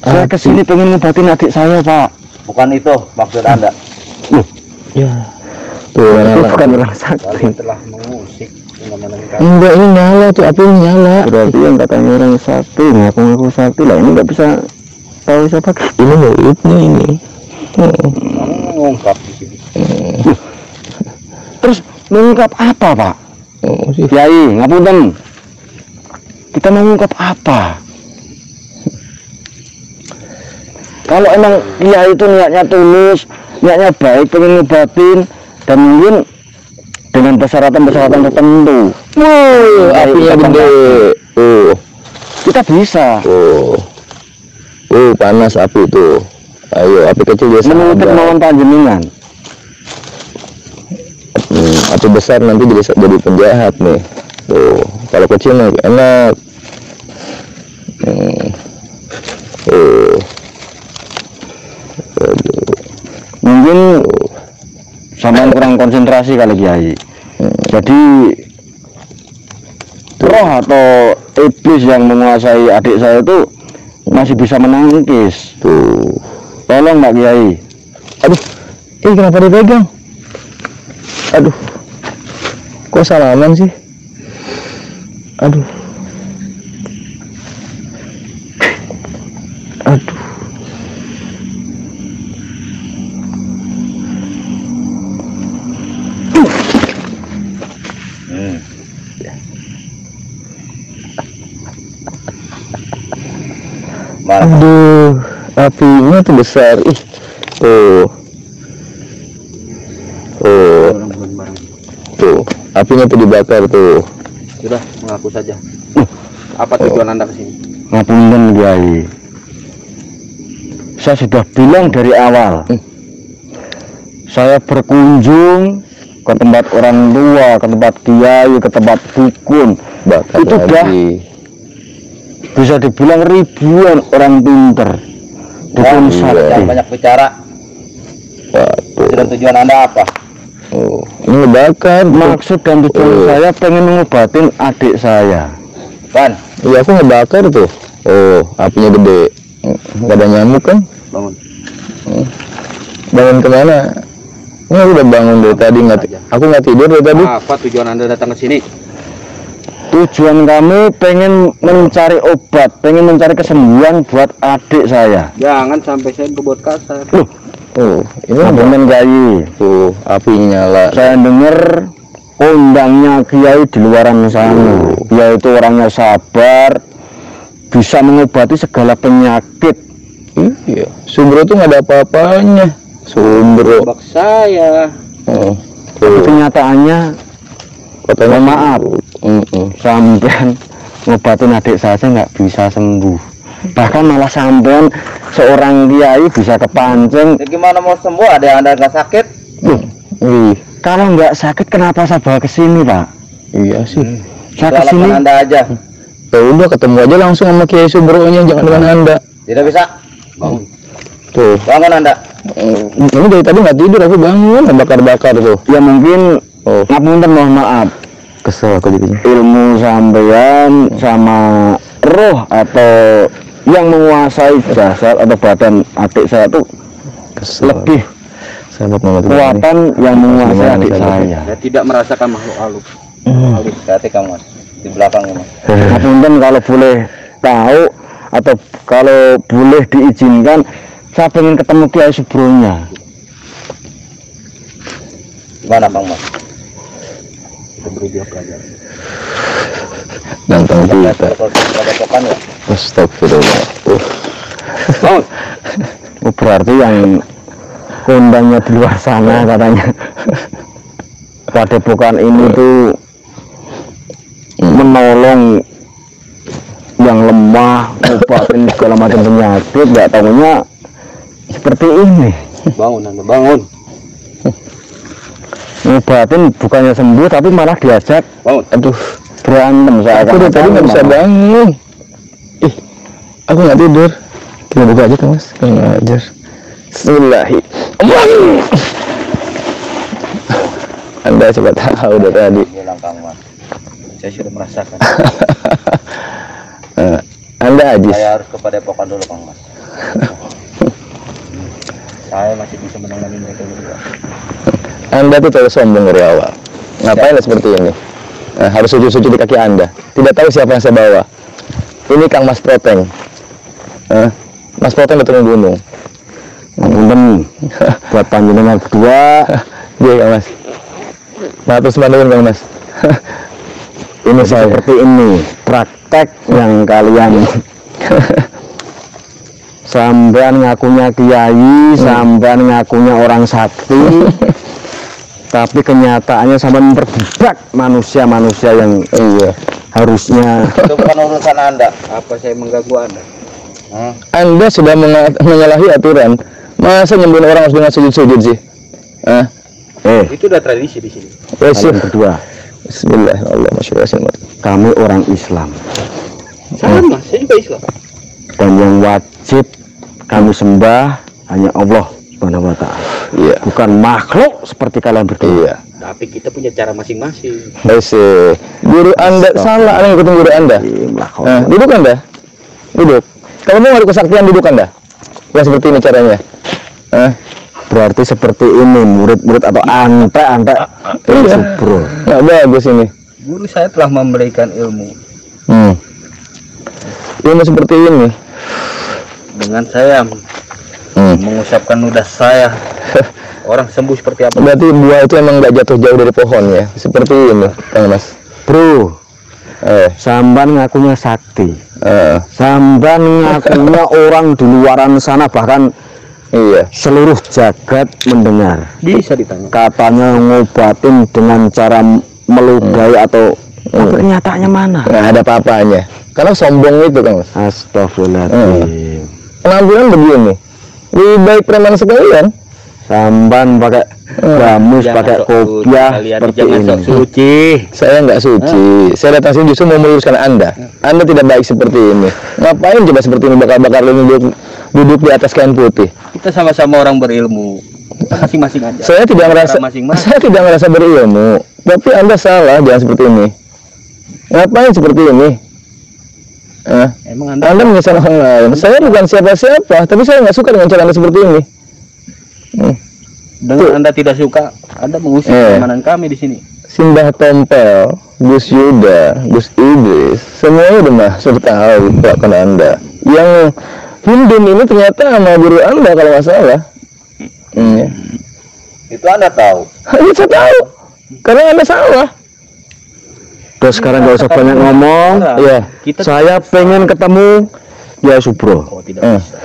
Saya kesini pengen ngobatin adik saya Pak. Bukan itu maksud Anda. Loh, ya. Tuh, itu bukan orang sakti. Telah mengusik dengan enggak, ini nyala tuh, api nyala. Berarti yang katanya orang sakti, ngaku-ngaku sakti lah, ini nggak bisa tahu siapa. Ini muridnya ini. Hmm. Mengungkap di sini. Hmm. Terus mengungkap apa Pak? Oh, sih. Kiai, ngapunten. Kita mengungkap apa? Kalau emang dia itu niatnya tulus, niatnya baik, pengen ngobatin, dan mungkin dengan persyaratan-persyaratan tertentu. Woi, apinya gede. Oh, kita bisa. Tuh, tuh panas api tuh. Ayo, api kecil biasa. Menurut kemauan panjenengan. Hmm, api besar nanti bisa jadi penjahat nih. Tuh, kalau kecil enak. Hmm. Tuh. Mungkin sampean kurang konsentrasi kali Kiai. Hmm. Jadi roh atau iblis yang menguasai adik saya itu masih bisa menangkis. Tuh. Tolong Mbak Kiai. Aduh, ini kenapa dipegang? Aduh, kok salaman sih? Aduh, aduh. Aduh, apinya tuh besar. Ih, tuh, tuh, tuh, apinya tuh dibakar tuh. Sudah, mengaku saja. Apa tujuan oh. Anda kesini? Ngapunten, Kiai. Saya sudah bilang dari awal. Hmm. Saya berkunjung ke tempat orang tua, ke tempat kiai, ke tempat dukun. Bakar itu dah. Bisa dibilang ribuan orang pinter dukun sakti. Banyak bicara. Dan tujuan Anda apa? Oh, ini bakar. Maksud dan tujuan oh. saya pengen mengobatin adik saya. Pan? Iya, aku ngebakar tuh. Oh, apinya gede. Gak ada nyamuk kan? Bangun. Bangun kemana? Ini udah bangun dari tadi. Nggak, aku nggak tidur dari tadi. Apa tujuan Anda datang ke sini? Tujuan kami pengen mencari obat, pengen mencari kesembuhan buat adik saya. Jangan sampai saya berbuat kasar. Loh, tuh, ini bener Kiai. Tuh, api nyala. Saya dengar kondangnya Kiai di luaran sana. Kiai itu orangnya sabar, bisa mengobati segala penyakit. Iya. Subro tuh nggak ada apa-apanya. Subro. Bak saya. Oh, tapi kenyataannya, katanya maaf. Mm -mm. Sampean ngobatin adik saya nggak bisa sembuh, bahkan malah sampean seorang kiai bisa kepancing. Ya, gimana mau sembuh ada yang anda nggak sakit? Uh, uh. Kalau nggak sakit kenapa saya bawa kesini Pak? Iya sih. Hmm. Saya kesini anda aja. Ya udah ketemu aja langsung sama Kyai Subro nya, jangan dengan anda. Tidak bisa. Bangun. Tuh. Bangun anda. Uh, ini dari tadi nggak tidur, aku bangun bakar-bakar tuh. Ya mungkin. Oh. Ngapunten mohon maaf. Kesel aku jadinya. Ilmu sampean sama roh atau yang menguasai jasad atau badan adik saya itu kesel. Lebih kekuatan yang menguasai adik saya. Saya tidak merasakan makhluk halus. Halus hati kamu di belakang ini. Ngapunten kalau boleh tahu atau kalau boleh diizinkan, saya pengen ketemu Kyai Subronya. Gimana Bang Mas? Kita beri dia pelajaran. Ganteng kita. Astagfirullah. Oh, berarti yang kondangnya di luar sana katanya padepokan ini tuh menolong yang lemah, ngobatin segala macam penyakit, nggak tahunya seperti ini. Bangun Anda, bangun. Ngobatin bukannya sembuh tapi malah diajak. Oh, aduh, berantem saya. Aku dari tadi nggak bisa bangun. Ih, aku nggak tidur. Kita buka aja tuh Mas. Nggak ajar. Bismillahirrahmanirrahim. Anda coba tahu dari tadi. Saya sudah merasakan. Anda ajis. Saya harus kepada padepokan dulu Kang Mas. Saya masih bisa menangani mereka berdua. Anda tuh terlalu sombong dari awal. Ngapain ya seperti ini? Nah, harus sujud-sujud di kaki Anda. Tidak tahu siapa yang saya bawa. Ini Kang Mas Proteng. Nah, Mas Proteng datang ke gunung. Gunung buat panjenengan berdua. Iya Kang Mas. Matur nuwun Kang Mas. Ini saya seperti ini praktek yang kalian. Sampean ngakunya kiai, sampean ngakunya orang sakti. Tapi kenyataannya sama memperbudak manusia-manusia yang iya harusnya. Itu bukan urusan Anda. Apa saya mengganggu Anda? Hmm? Anda sudah menyalahi aturan. Masa nyembuhin orang harus dengan sujud-sujud sih? Eh. eh. Itu udah tradisi di sini. Yang kedua. Bismillahirrahmanirrahim. Kami orang Islam. Sama, eh. saya juga Islam. Dan yang wajib kami sembah hanya Allah Subhanahu wa ta'ala. Iya. Bukan makhluk seperti kalian berdua. Iya. Tapi kita punya cara masing-masing. Masih. Guru Anda Stop. salah, Anda ikutin guru Anda. Nah, duduk Anda. Duduk. Kalau mau ada kesaktian duduk Anda. Ya seperti ini caranya. Eh. Berarti seperti ini murid-murid atau antek-antek. Iya. Subro. Enggak bagus ini. Guru saya telah memberikan ilmu. Hmm. Ilmu seperti ini. Dengan saya hmm. mengusapkan ludah saya. Orang sembuh seperti apa? Berarti buah itu emang nggak jatuh jauh dari pohon ya, seperti ini, Kang Mas. Bro, eh, Samban ngakunya sakti, eh. Samban ngakunya orang di luaran sana, bahkan iya seluruh jagat mendengar. Bisa ditanya. Katanya ngobatin dengan cara melukai hmm. atau hmm. kenyataannya mana? Nggak ada apa-apanya. Karena sombong itu, Kang Mas. Astagfirullahaladzim. Hmm. Penampilan begini, lebih baik preman sekalian. Samban pakai gamus, pakai kopiah seperti ini. Suci. Saya nggak suci. Saya datang sini justru mau meluruskan Anda. Anda tidak baik seperti ini. Ngapain coba seperti ini bakar-bakar duduk, duduk di atas kain putih? Kita sama-sama orang berilmu. Masing-masing aja. Saya tidak merasa. Saya tidak merasa berilmu. Tapi Anda salah, jangan seperti ini. Ngapain seperti ini? Eh, Emang Anda, anda menyesal orang lain. Saya bukan siapa-siapa, tapi saya nggak suka dengan cara Anda seperti ini. Hmm. Dengan Tuh. Anda tidak suka, Anda mengusir eh. keamanan kami di sini. Simbah Tompel, Gus Yuda, Gus IDRIS, semuanya udah masuk tahu kelakuan Anda. Yang Hindun ini ternyata sama guru Anda kalau nggak salah. Hmm. Itu Anda tahu? Saya tahu, karena Anda salah. Terus sekarang nggak usah banyak ngomong. Ya, saya pengen ketemu Kyai Subro. Oh, tidak eh. bisa.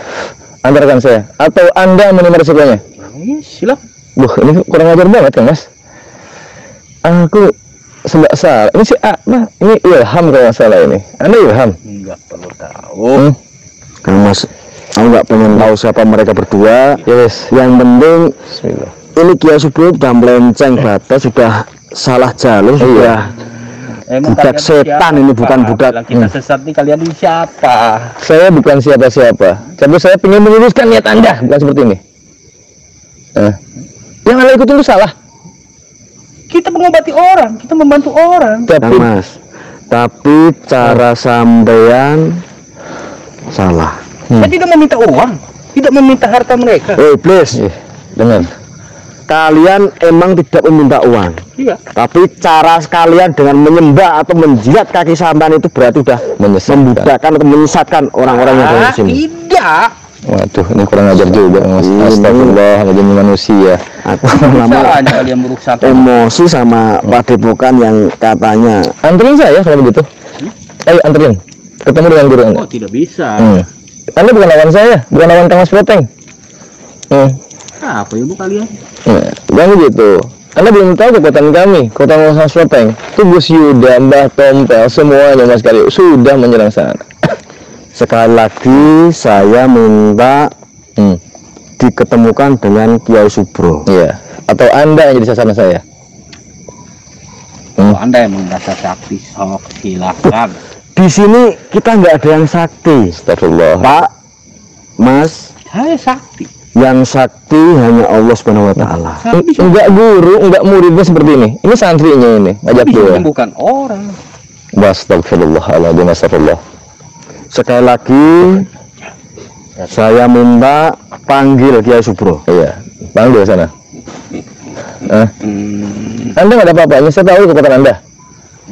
Antarkan saya, atau Anda menerima resikonya? Iya, silakan. Buh, ini kurang ajar banget kan, Mas? Aku sebab salah. Ini si A, nah, ini Ilham kalau nggak salah ini. Anda Ilham? Nggak perlu tahu. Hmm? Kan Mas, aku nggak pengen tahu siapa mereka berdua. Yes. Yang penting, Bismillah. Ini Kyai Subro sudah melenceng batas, sudah salah jalur, oh, sudah. Emang budak setan siapa? Ini bukan budak. Bila kita sesat nih, kalian ini siapa? Saya bukan siapa-siapa. Tapi saya ingin meluruskan niat Anda, bukan seperti ini. Eh. Yang Anda ikutin itu salah. Kita mengobati orang, kita membantu orang. Tapi nah, Mas, tapi cara sampean salah. Hmm. Saya tidak meminta uang, tidak meminta harta mereka. Eh, hey, please, eh, dengan. Kalian emang tidak meminta uang, iya. Tapi cara sekalian dengan menyembah atau menjilat kaki sampan itu berarti sudah membudakkan atau menyesatkan orang-orang yang ada di sini. Tidak. Waduh, ini kurang ajar juga, Mas. Astagfirullahaladzim, manusia. Aku lama emosi sama Pak Depokan yang katanya. Anterin saya kalau begitu. Hmm? Ayo anterin. Ketemu dengan guru Anda. Oh, tidak bisa. Hmm. Anda bukan lawan saya, bukan lawan Kang Mas Proteng. Hmm. Apa ibu kalian? Nah, jangan gitu. Anda belum tahu kekuatan kami, kekuatan Mas Proteng. Itu Gus Yuda, Mbah Tompel, semuanya Mas Kali sudah menyerang sana. Sekali lagi saya minta hmm. diketemukan dengan Kyai Subro. Iya. Atau Anda yang jadi sasaran saya. Hmm. Kalau Anda yang merasa sakti, sok silakan. Di sini kita nggak ada yang sakti. Astagfirullah. Pak, Mas, saya sakti. Yang sakti hanya Allah Subhanahu wa ta'ala. Enggak guru, enggak muridnya seperti ini. Ini santrinya ini, ngajak dia. Bukan orang. Astagfirullahaladzim, astagfirullah. Sekali lagi saya minta panggil Kyai Subro. Iya, panggil sana. Eh. Anda enggak ada apa-apanya, saya tahu kekuatan Anda.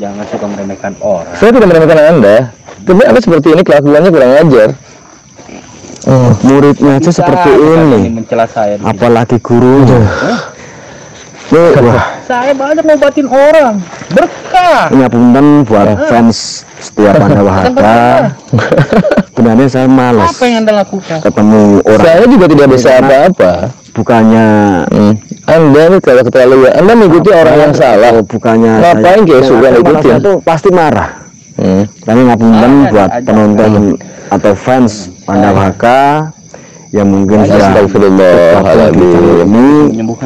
Jangan suka meremehkan orang. Saya tidak meremehkan Anda. Tapi Anda seperti ini kelakuannya kurang ajar. Oh, muridnya aja seperti ini, ini saya, apalagi gurunya. Saya banyak ngobatin orang, berkah. Ini punten buat nah. fans setiap Pandawa H K. Sebenarnya saya malas. Apa yang Anda lakukan? Ketemu orang. Saya juga tidak bisa apa-apa. Bukannya hmm. Anda ini kalau keterlaluan. Anda mengikuti orang yang salah. Bukannya. Ngapain Kyai Subro ikutin? Pasti marah. Hmm. Kami ngapunten ah, buat aja, penonton kan. Atau fans Pandawa H K yang mungkin sudah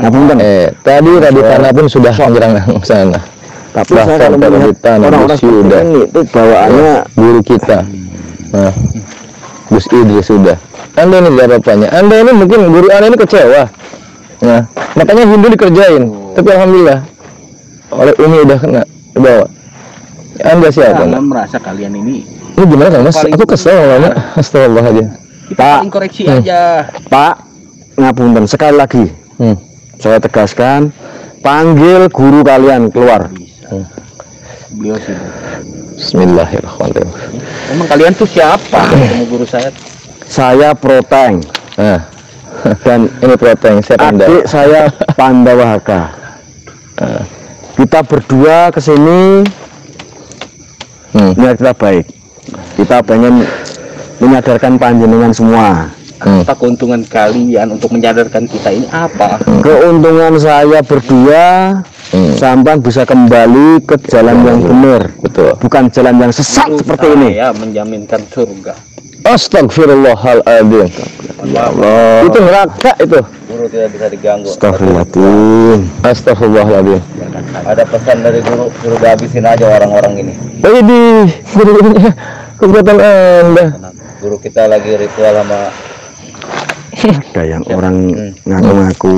ngapunten. Eh, tadi Raditana pun sudah menyerang sana. Tapi saya kalau melihat orang-orang sudah itu bawaannya guru kita. Nah, Gus Idris sudah. Anda ini jawabannya. Anda ini mungkin guru Anda ini kecewa. Nah, makanya Hindu dikerjain. Oh. Tapi alhamdulillah oleh Umi udah kena dibawa. Anda siapa? Nah, merasa kalian ini. Ini gimana kan Mas? Aku kesel banget. Astagfirullahaladzim. Pak, koreksi hmm. aja. Pak, ngapunten sekali lagi. Hmm. Saya tegaskan, panggil guru kalian keluar. Hmm. Beliau sih. Bismillahirrahmanirrahim. Emang kalian tuh siapa? Kamu guru saya. Saya Proteng. Nah. Dan ini Proteng, saya Pandawa. Adik saya Pandawa H K. Nah. Kita berdua kesini hmm. niat kita baik. Kita pengen menyadarkan panjenengan semua. Hmm. Apa keuntungan kalian untuk menyadarkan kita ini apa? Hmm. Keuntungan saya berdua hmm. sampan bisa kembali ke jalan hmm. yang benar. Betul. Bukan jalan yang sesat Betul. seperti ini. Ya, menjaminkan surga. Astagfirullahaladzim. Allah. Itu neraka itu. Guru tidak bisa diganggu. Astagfirullahaladzim. Astagfirullahaladzim. Ada pesan dari guru, guru habisin aja orang-orang ini. Jadi di gurunya kebetulan Anda. Guru kita lagi ritual sama ada yang ya. orang hmm. ngaku-ngaku.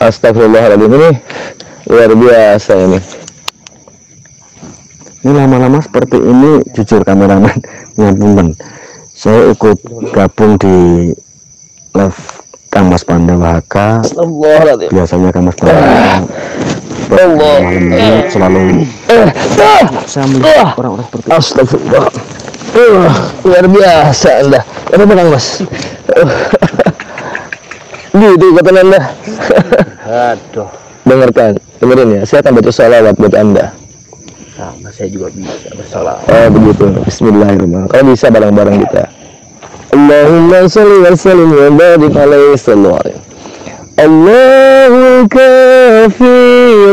Astagfirullahaladzim, ini luar biasa ini. Ini lama-lama seperti ini, jujur kameramen, ngapunten. Saya ikut gabung di live Kang Mas Pandawa H K. Biasanya Kang Mas Pandawa selalu saya melihat orang-orang seperti ini. Astagfirullah. Uh, luar biasa Anda. Apa Kang Mas? Gitu kata Anda. Aduh. Dengarkan, dengerin ya. Saya akan baca sholawat buat Anda. Sama saya juga bisa bersolawat. Oh begitu. Bismillahirrahmanirrahim. Kalau bisa bareng-bareng kita. Allahumma sholli wa sallim wa barik alaihi sallallahu alaihi. Allahu kafi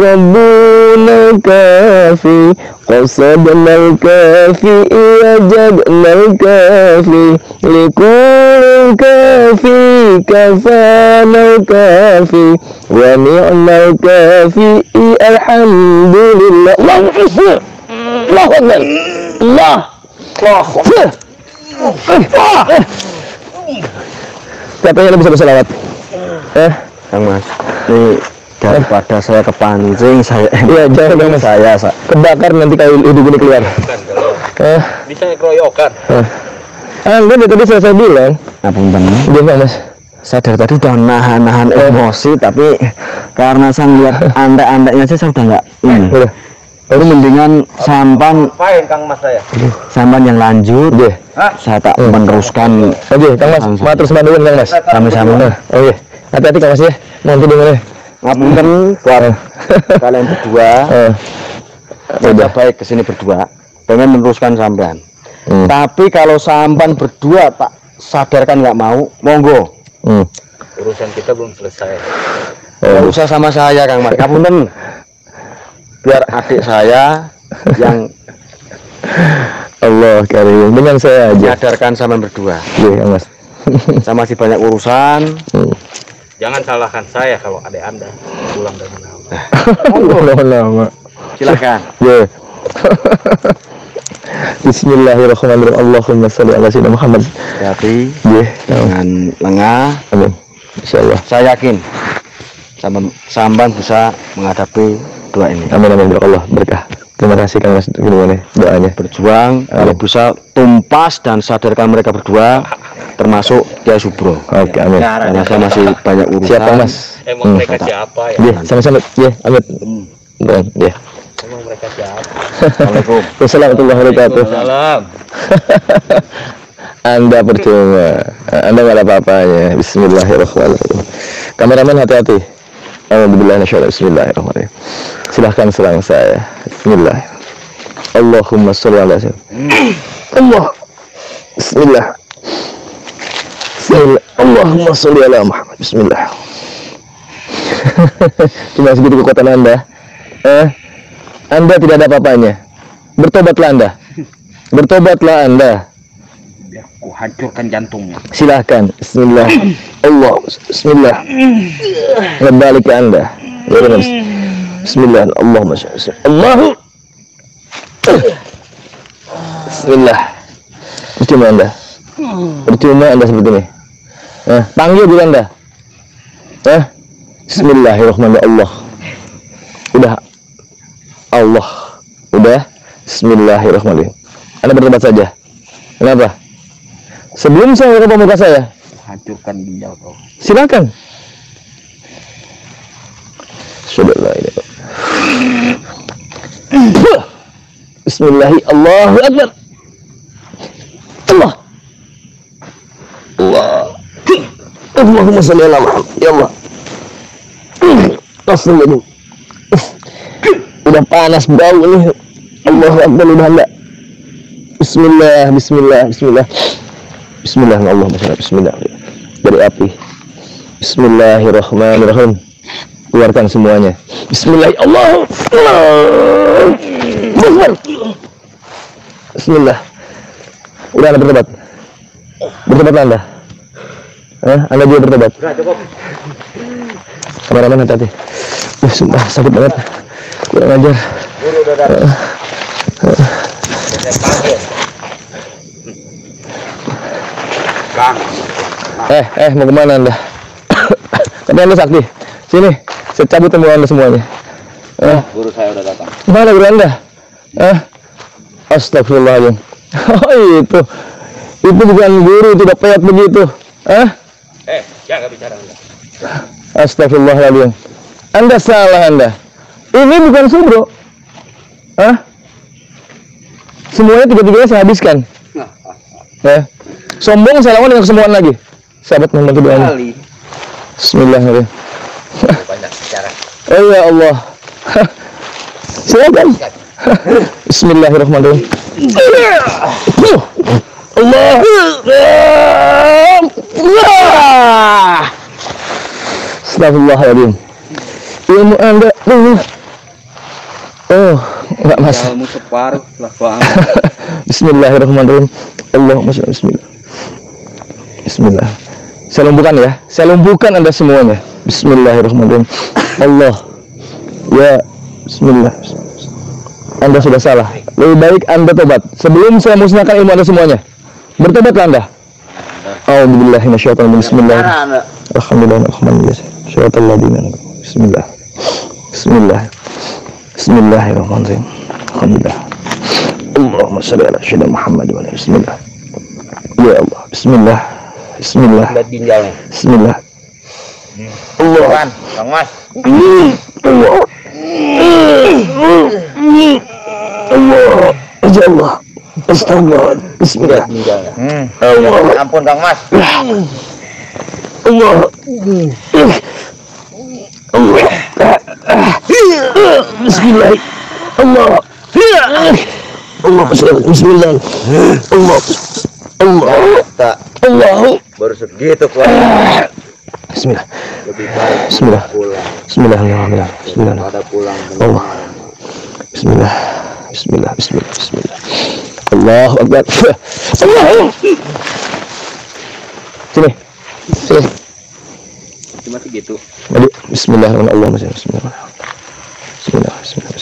rabbuna kafi qasadna kafi ijadna kafi likulli kafi kafana kafi wa ni'mal kafi alhamdulillah. Allahu akbar. Allahu akbar. Allahu akbar. Katanya bisa berselawat. Eh, Kang Mas. Nih daripada eh. saya kepancing saya. Iya, jangan Kang Mas. Saya sa kebakar nanti kayu hidup ini keluar. Eh, bisa dikeroyokan. Eh. Anda tadi saya, saya bilang, ngapunten. Gimana, Mas? Saya dari tadi udah nahan-nahan emosi, tapi karena saya lihat anda-andanya aja saya udah nggak ini. Baru mendingan sampan Kang Mas saya. Sampan yang lanjut deh. Saya tak meneruskan. Oke, Kang Mas, mau terus manduin Kang Mas. Sama-sama. Oke. Hati-hati Kang Mas ya. Nanti dengerin. Ngapunten buat kalian berdua. Sudah baik kesini berdua. Pengen meneruskan sampan. Tapi kalau sampan berdua tak sadarkan nggak mau, monggo. Hmm. Urusan kita belum selesai. Oh. Urusan sama saya Kang Mas. Ngapunten. Biar adik saya yang Allah karim dengan saya aja. Sadarkan sama berdua. Iya Mas. Sama masih banyak urusan. Hmm. Jangan salahkan saya kalau adik Anda pulang dari lama. Pulang lama. Silakan. Yeah. Bismillahirrahmanirrahim. Allahumma sholli ala sayyidina Muhammad. Hati yeah. Jangan lengah. Amin. Insyaallah. Saya yakin samban samban bisa menghadapi doa ini. Amin amin barakallah berkah. Terima kasih Kang Mas gimana doanya. Berjuang kalau bisa tumpas dan sadarkan mereka berdua termasuk Kyai Subro. Oke, amin. Karena saya masih banyak urusan. Siapa Mas? Emang mereka siapa ya? Iya, sama-sama. Iya, amin. Iya. Emang mereka siapa? Assalamualaikum. Wassalamualaikum warahmatullahi wabarakatuh. Anda percuma, Anda nggak ada apa-apanya. Bismillahirrahmanirrahim. Kameramen hati-hati. Alhamdulillah, bismillahirrahmanirrahim. Silahkan serang saya. Bismillah. Allahumma sholli ala sayyidina Allah. Bismillah. Bismillah. Allahumma sholli ala Muhammad. Bismillah. Cuma segitu kekuatan Anda. Eh, Anda tidak ada apa-apanya. Bertobatlah Anda. Bertobatlah Anda. Biar ku hancurkan jantungnya. Silahkan. Bismillah. Allah. Bismillah. Kembali ke Anda. Bismillah. Allahumma shalli. Allahu. Bismillah. Percuma Anda. Percuma Anda seperti ini. Eh, panggil dulu Anda. Eh, Bismillahirrahmanirrahim. Allah. Udah. Allah. Udah. Bismillahirrahmanirrahim. Anda bertobat saja. Kenapa? Sebelum saya ke pemuka saya, hancurkan ginjal kau. Silakan. Subhanallah. Bismillahirrahmanirrahim. Allahu Akbar. Allah. Allah. Allahumma shalli ala Muhammad. Ya Allah. Astagfirullah. Udah panas bau nih. Allahu Akbar. Udah enggak. Bismillah, bismillah, bismillah. Bismillah, Allah masyarakat, bismillah. Dari api. Bismillahirrahmanirrahim. Keluarkan semuanya. Bismillah, Allah. Bismillah. Udah Anda bertobat. Bertobatlah Anda. Eh, Anda juga bertobat. Udah, cukup. Kameramen, hati-hati. Uh, sumpah, sakit banget. Kurang ajar. Uh, uh. Eh, eh, mau kemana Anda? Tapi Anda sakti. Sini, saya cabut temu Anda semuanya. Eh, guru saya udah datang. Mana guru Anda? Eh, astagfirullahaladzim. Oh itu, itu bukan guru, itu udah peyot begitu. Eh, eh, jangan bicara Anda. Astagfirullahaladzim. Anda salah Anda. Ini bukan Subro. Eh, semuanya tiga-tiganya saya habiskan. Eh, sombong saya lawan dengan kesembuhan lagi. Sahabat memang doa. Bismillahirrahmanirrahim. Banyak bicara. Oh ya Allah. Silakan. Bismillahirrahmanirrahim. Allah. Astagfirullahaladzim. Ilmu Anda. Oh, enggak Mas. Ilmu separuh lah Bang. Bismillahirrahmanirrahim. Allahumma shalli bismillah. Bismillah. Saya lumpuhkan ya, saya lumpuhkan Anda semuanya. Bismillahirrahmanirrahim. Allah. Ya, bismillah. Anda sudah salah. Lebih baik Anda tobat sebelum saya musnahkan ilmu Anda semuanya. Bertobatlah Anda. A'udzubillahi minasyaitonir rajim. Bismillah. Alhamdulillahirabbil alamin. Bismillah. Bismillah. Bismillahirrahmanirrahim. Alhamdulillah. Allahumma shalli ala sayyidina Muhammad wa ala alihi. Bismillah. Ya Allah, bismillah. Bismillah. Bismillah. Allah. Bang Mas. Allah. Allah. Ya Allah. Astagfirullah. Bismillah. Allah. Ampun Bang Mas. Allah. Allah. Bismillah. Allah. Allah. Bismillah. Allah. Allah. Tak. Allah. Baru segitu kuat. Bismillah. Bismillah. Bismillah. Bismillah. Bismillah. Allah. Bismillah. Bismillah. Bismillah. Bismillah. Allahu Akbar. Allah. Sini. Sini. Cuma segitu. Bismillahirrahmanirrahim. Bismillah. Bismillah.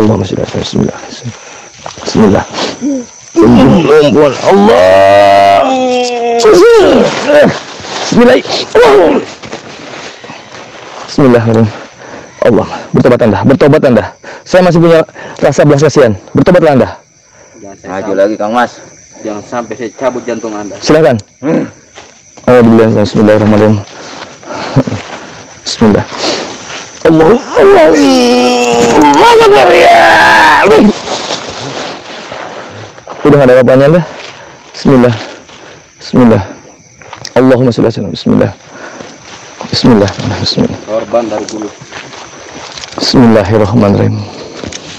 Allahumma shalli ala Bismillah. Bismillah. Bismillah. Allah. Bismillah. Bismillahirrahmanirrahim. Allah. Bertobat Anda, bertobat Anda. Saya masih punya rasa belas kasihan. Bertobatlah Anda. Jangan maju lagi Kang Mas. Jangan sampai saya cabut jantung Anda. Silakan. Hmm. Alhamdulillah. Bismillahirrahmanirrahim. Bismillah. Allah. Allah. Udah ada apa-apanya Anda? Bismillah. Bismillah. Allahumma shalli ala Bismillah. Bismillah. Bismillah. Korban dari dulu. Bismillahirrahmanirrahim.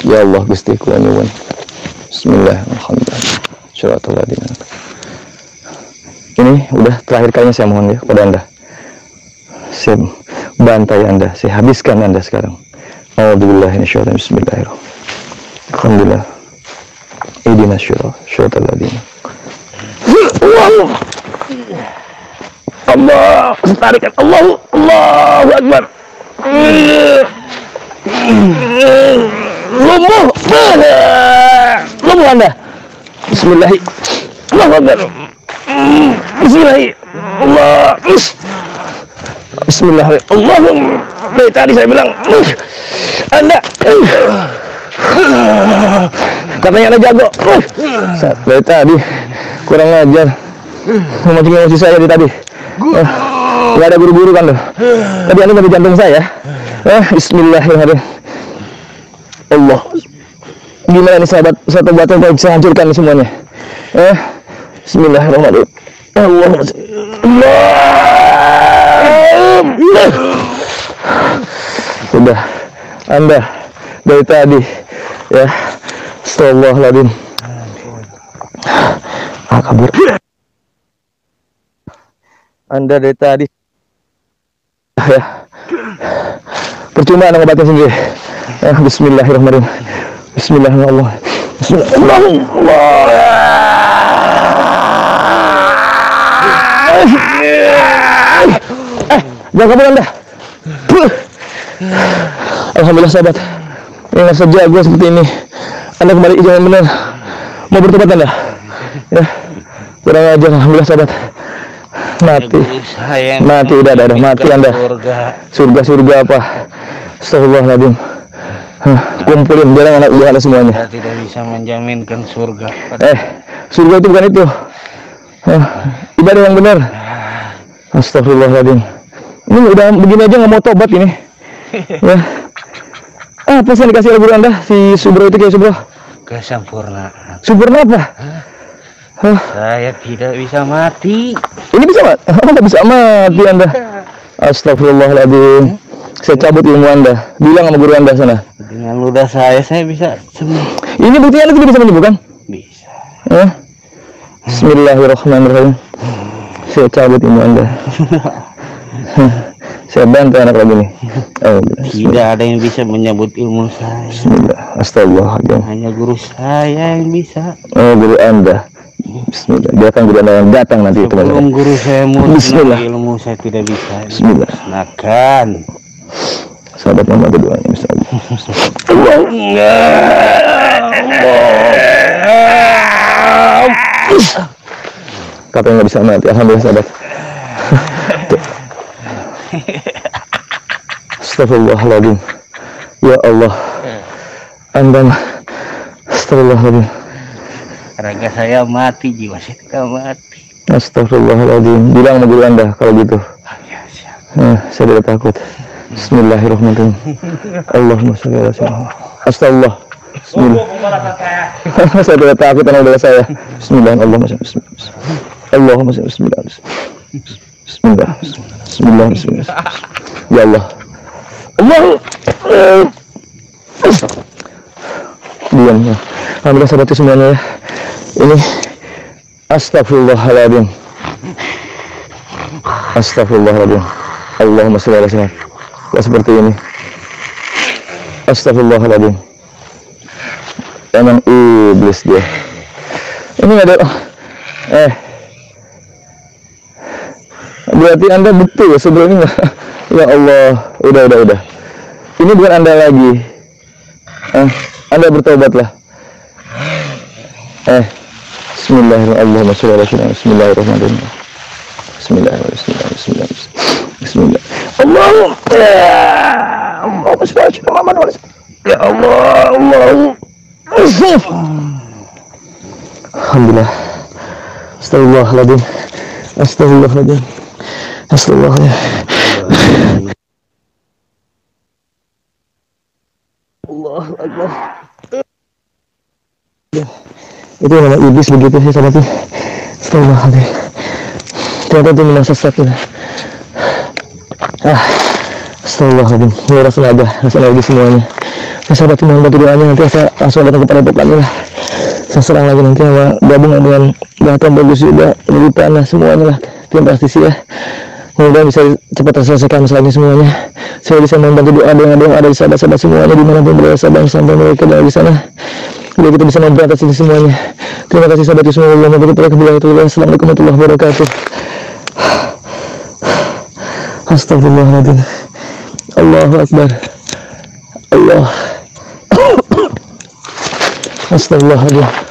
Ya Allah Gusti Kula nyuwun. Bismillah. Alhamdulillah. Syaratul ladina. Ini udah terakhir kalinya saya mohon ya kepada Anda. Saya bantai Anda, saya habiskan Anda sekarang. Alhamdulillah. Bismillahirrahmanirrahim. Alhamdulillah. اهدنا الصراط صراط الذين Allah, tarikan Allah, Allahu Akbar. Lumpuh, lumpuh Anda. Bismillahi, Allahu Akbar. Bismillahi, Allah. Bismillahi, Allah. Dari tadi saya bilang, Anda. Katanya Anda jago. Dari tadi kurang ajar, memancing emosi saya dari tadi. Enggak oh, ada buru-buru kan loh. Tadi Anda dari jantung saya. Eh, bismillahirrahmanirrahim. Allah. Gimana nih sahabat? Satu batu baik saya hancurkan semuanya. Eh, bismillahirrahmanirrahim. Allah. Allah. Sudah. Anda dari tadi ya. Astagfirullahaladzim. Ah, kabur. Anda dari tadi ya. Percuma Anda ngobatin sendiri. Eh, bismillahirrahmanirrahim. Bismillahirrahmanirrahim. Bismillahirrahmanirrahim. Eh, jangan kabur Anda. Alhamdulillah sahabat. Dengan saja gue seperti ini. Anda kembali jalan benar. Mau bertobat Anda? Ya. Kurang ajar, alhamdulillah sahabat. Mati, mati, udah, udah, udah, mati Anda. Surga, surga apa? Astagfirullahaladzim. Kumpulin, jalan anak buah Anda semuanya. Tidak bisa menjaminkan surga. Eh, surga itu bukan itu. Ibadah yang benar. Astagfirullahaladzim. Ini udah begini aja nggak mau tobat ini. Ya. Ah, apa sih yang dikasih oleh Anda? Si Subro itu kayak Subro? Kesempurnaan. Sempurna apa? Huh? Saya tidak bisa mati. Ini bisa mati? Anda bisa mati Anda. Astagfirullahaladzim. Saya cabut ilmu Anda. Bilang sama guru Anda sana. Dengan ludah saya, saya bisa sembuh. Ini buktinya Anda tidak bisa menyembuhkan? Bisa. Eh? Bismillahirrahmanirrahim. Saya cabut ilmu Anda. Saya bantu anak lagi nih. Oh, tidak ada yang bisa menyambut ilmu saya. Bismillah. Astagfirullahaladzim. Hanya guru saya yang bisa. Oh, guru Anda. Bismillah, datang guru Anda yang datang nanti. Sebelum guru saya musnah, ilmu saya tidak bisa. Bismillah. Makan. Sahabat mama berdoanya Bismillah. Katanya nggak bisa mati. Alhamdulillah sahabat. Astagfirullahaladzim. Ya Allah. Anda. Astagfirullahaladzim. Raga saya mati, jiwa saya tidak mati. Astagfirullahaladzim. Bilang sama guru Anda kalau gitu. Ya, siap. Nah, saya tidak takut. Bismillahirrahmanirrahim. Allahumma sholli ala sayyidina. Astagfirullah. Bismillah. Saya tidak takut karena bela saya. Bismillah. Allahumma sholli. Allahumma sholli. Bismillah. Bismillah. Bismillah. Bismillah. Ya Allah. Allah. Diam ya. Alhamdulillah sahabat semuanya ya. Ini astagfirullahaladzim. Astagfirullahaladzim. Allahumma sholli ala sayyidina. Ya seperti ini. Astagfirullahaladzim. Emang iblis dia. Ini ada eh berarti Anda betul ya sebelumnya. Ya Allah, udah udah udah. Ini bukan Anda lagi. Eh, Anda bertobatlah. Eh, Bismillahirrahmanirrahim. Bismillahirrahmanirrahim. Bismillahirrahmanirrahim. Bismillahirrahmanirrahim. Bismillahirrahmanirrahim. Allahu Akbar. Ya Allah, Allahu Akbar. Alhamdulillah. Astagfirullahaladzim. Astagfirullahaladzim. Astagfirullahaladzim. Allahu Akbar. Itu namanya iblis begitu sih sahabat tuh. Astagfirullahaladzim. Ternyata itu menasesat tuh. Ah, astagfirullahaladzim. Ini rasa naga, rasa naga semuanya. Nah sahabat tuh membantu doanya, nanti saya langsung datang kepada depan lah. Saya serang lagi nanti sama gabung dengan M B A Tompel Official, RADITANNA semuanya lah. Tim prestasi ya. Mudah-mudahan bisa cepat terselesaikan masalahnya semuanya. Saya bisa membantu doa dengan doa dari sahabat-sahabat semuanya dimanapun berada sahabat sampai mereka dari sana. biar kita bisa memberantas ini semuanya. Terima kasih sahabat Bismillah, assalamualaikum warahmatullahi wabarakatuh. Astagfirullahaladzim. Allahu Akbar. Allah. Astagfirullahaladzim.